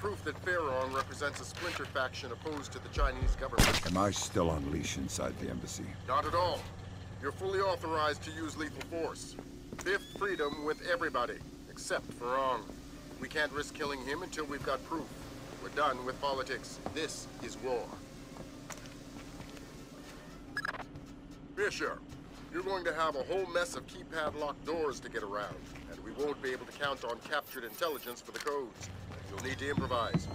proof that Feirong represents a splinter faction opposed to the Chinese government. Am I still on leash inside the embassy? Not at all. You're fully authorized to use lethal force. Fifth freedom with everybody, except Feirong. We can't risk killing him until we've got proof. We're done with politics. This is war. Fisher, you're going to have a whole mess of keypad locked doors to get around, and we won't be able to count on captured intelligence for the codes. You'll need to improvise.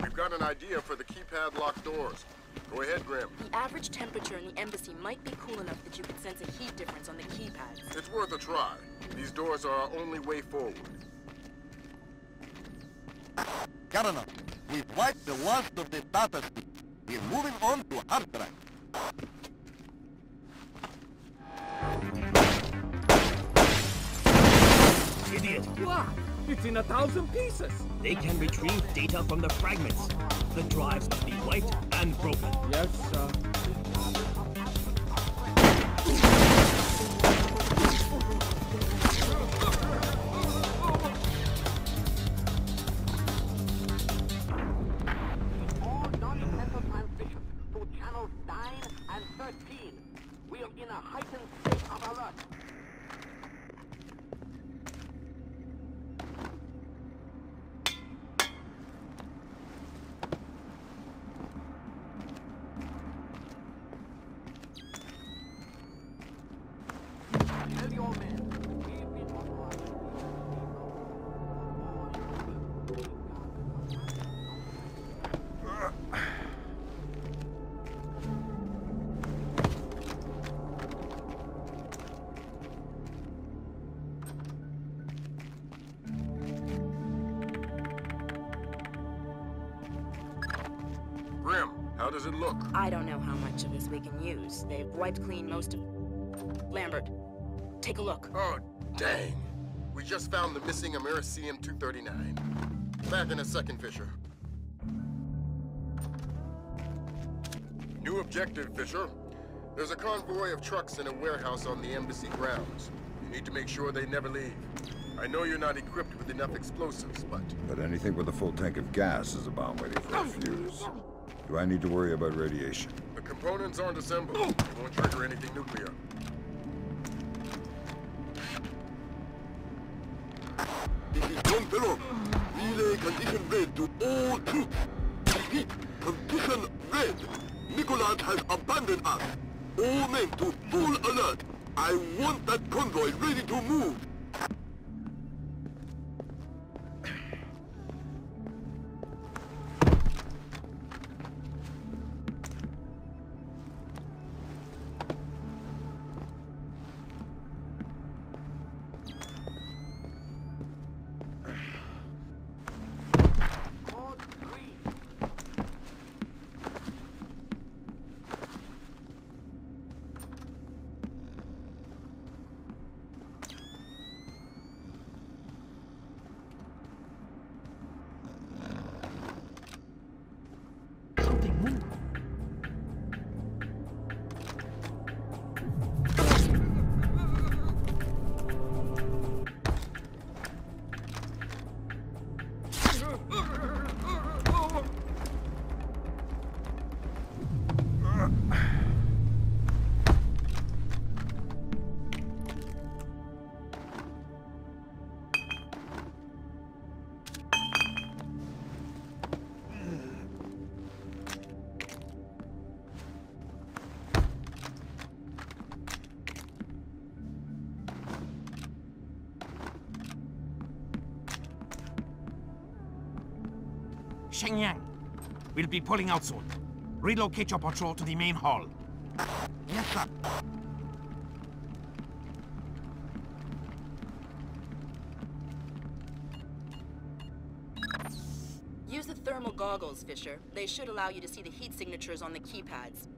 We've got an idea for the keypad locked doors. Go ahead, Grim. The average temperature in the embassy might be cool enough that you could sense a heat difference on the keypads. It's worth a try. These doors are our only way forward. Got enough. We've wiped the last of the data. We're moving on to hard drive. Idiot! What? It's in 1,000 pieces! They can retrieve data from the fragments. The drives must be wiped and broken. Yes, sir. Does it look? I don't know how much of this we can use. They've wiped clean most of... Lambert, take a look. Oh, dang. We just found the missing Americium-239. Back in a second, Fisher. New objective, Fisher. There's a convoy of trucks in a warehouse on the embassy grounds. You need to make sure they never leave. I know you're not equipped with enough explosives, but... But anything with a full tank of gas is a bomb waiting for a fuse. Do I need to worry about radiation? The components aren't assembled. They won't trigger anything nuclear. This is John Feirong. Relay Condition Red to all troops. Repeat, Condition Red. Nikolaj has abandoned us. All men to full alert. I want that convoy ready to move. Shenyang. We'll be pulling out soon. Relocate your patrol to the main hall. Yes, sir. Use the thermal goggles, Fisher. They should allow you to see the heat signatures on the keypads.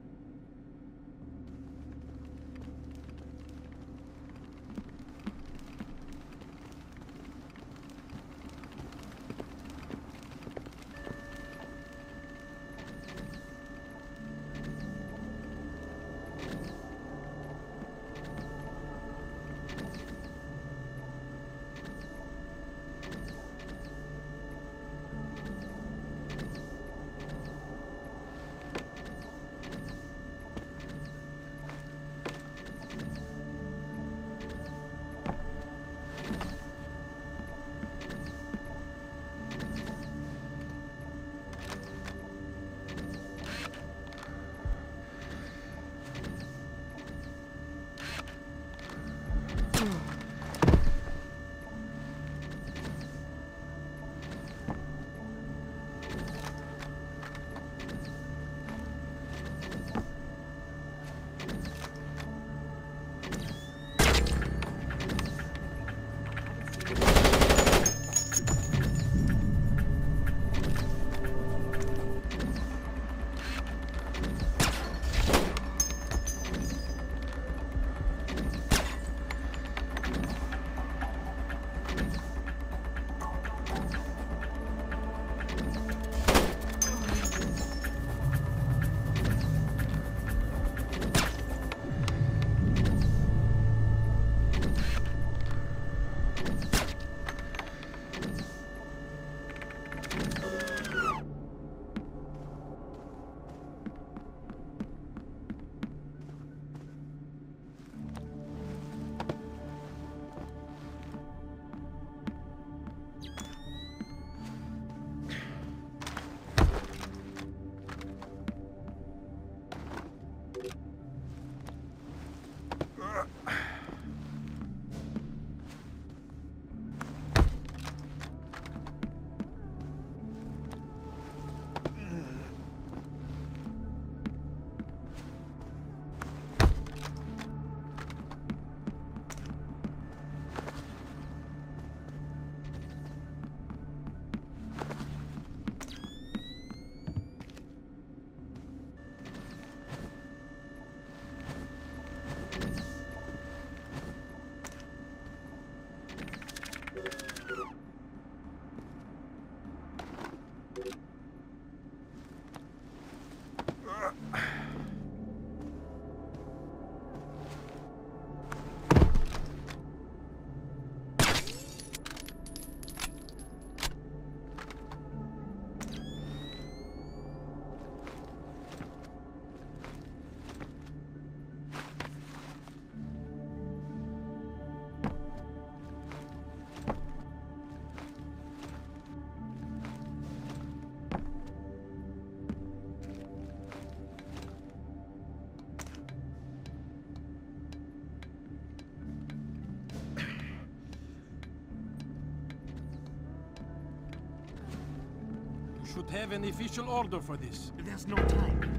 Should have an official order for this. There's no time.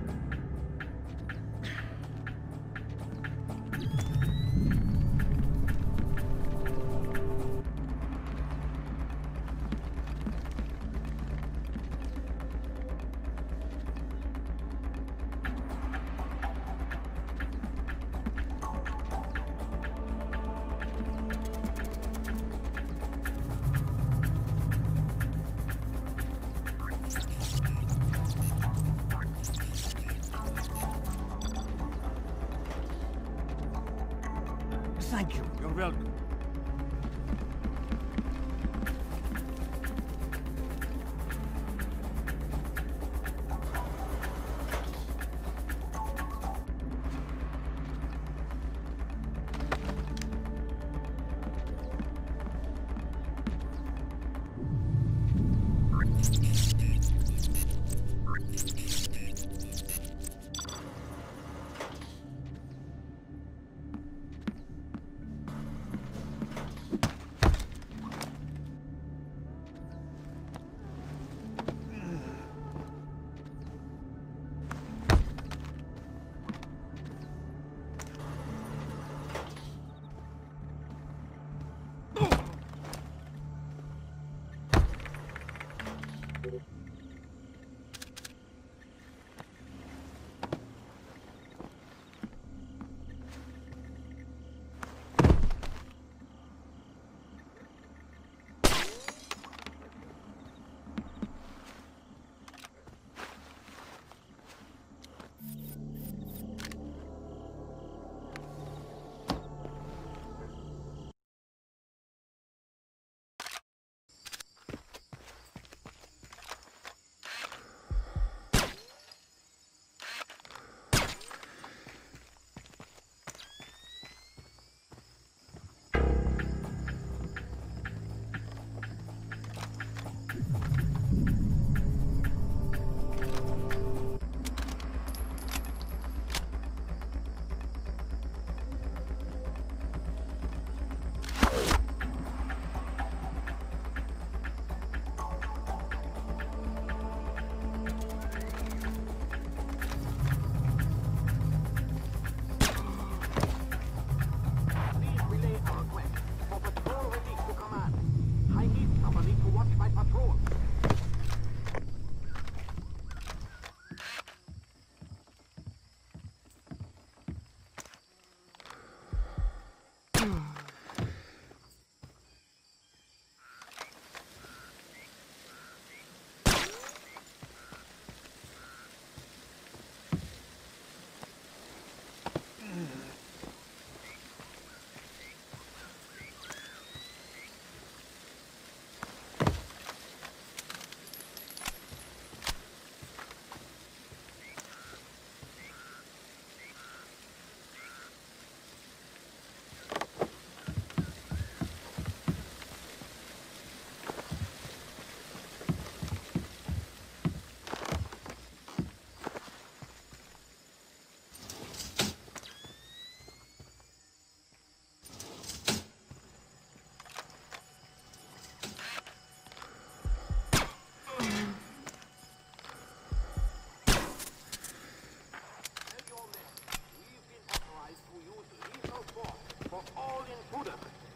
Thank you. You're welcome.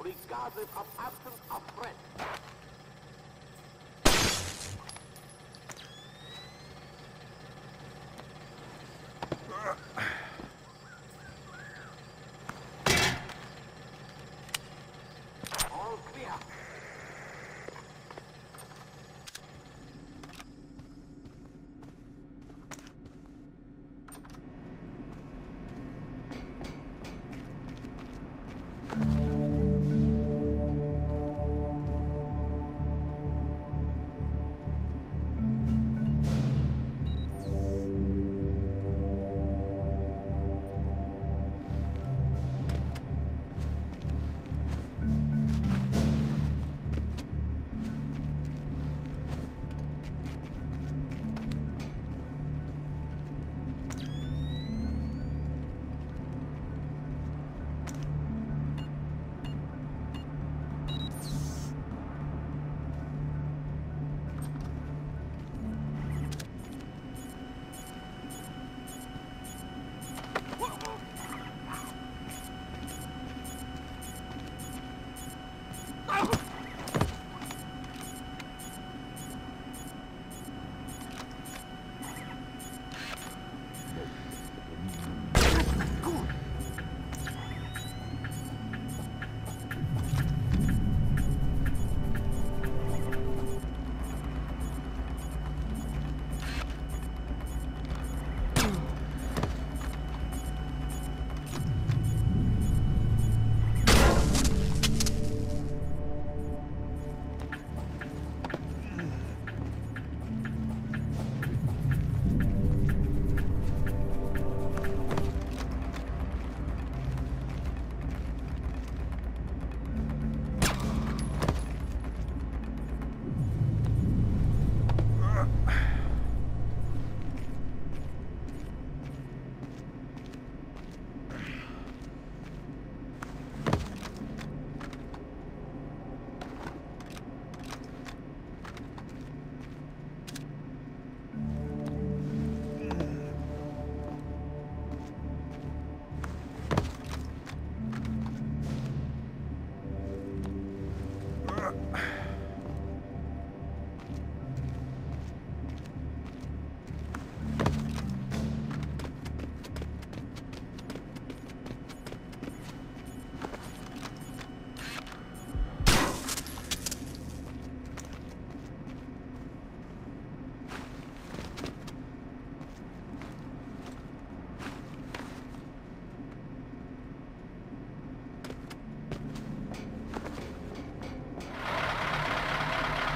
Regardless of absence of threat. All clear.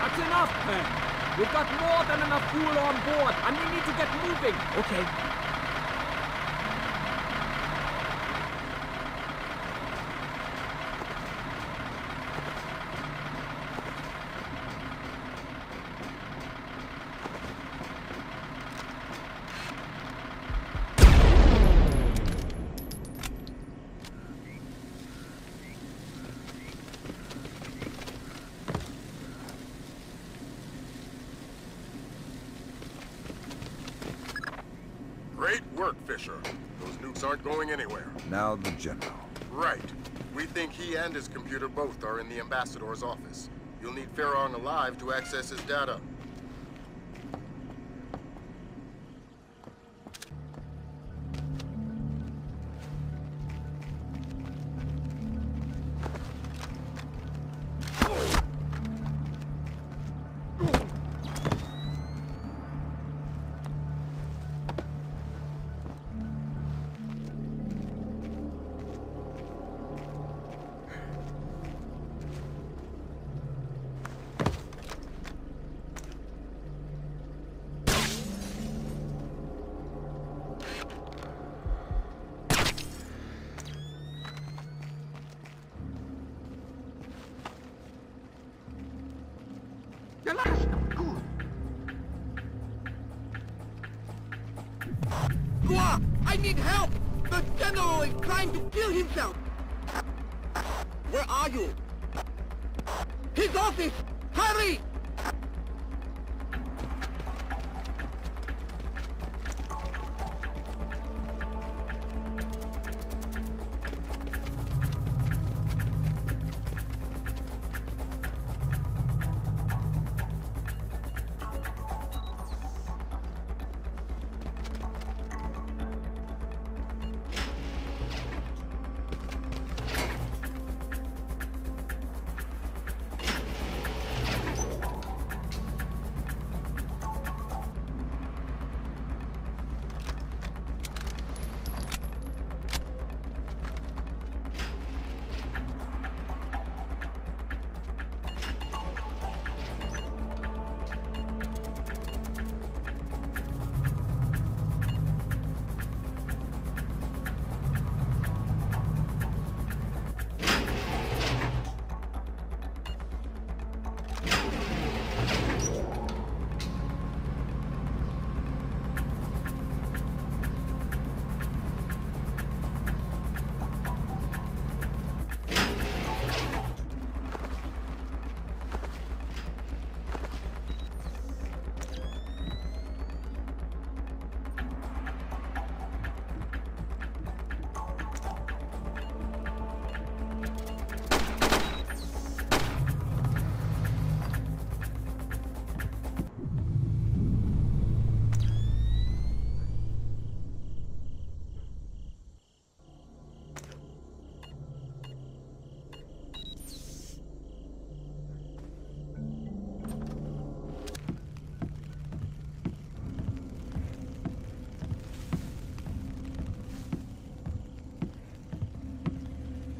That's enough, man. We've got more than enough fuel on board, and we need to get moving. Okay. Fisher. Those nukes aren't going anywhere. Now the general. Right. We think he and his computer both are in the ambassador's office. You'll need Feirong alive to access his data. I need help! The general is trying to kill himself! Where are you? His office! Hurry!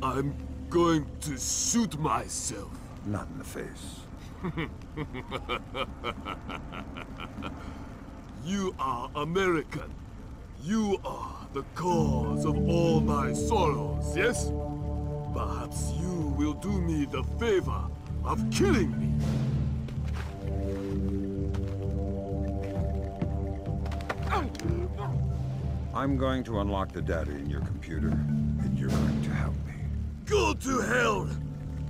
I'm going to shoot myself. Not in the face. You are American. You are the cause of all my sorrows, yes? Perhaps you will do me the favor of killing me. I'm going to unlock the data in your computer, and you're going to help me. Go to hell!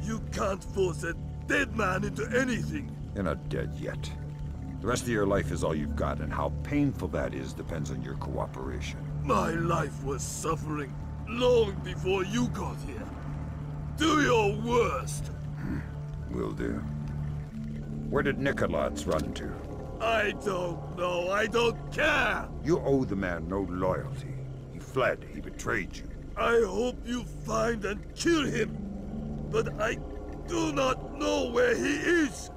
You can't force a dead man into anything! You're not dead yet. The rest of your life is all you've got, and how painful that is depends on your cooperation. My life was suffering long before you got here. Do your worst! Will do. Where did Nikolaj run to? I don't know. I don't care! You owe the man no loyalty. He fled. He betrayed you. I hope you find and kill him, but I do not know where he is.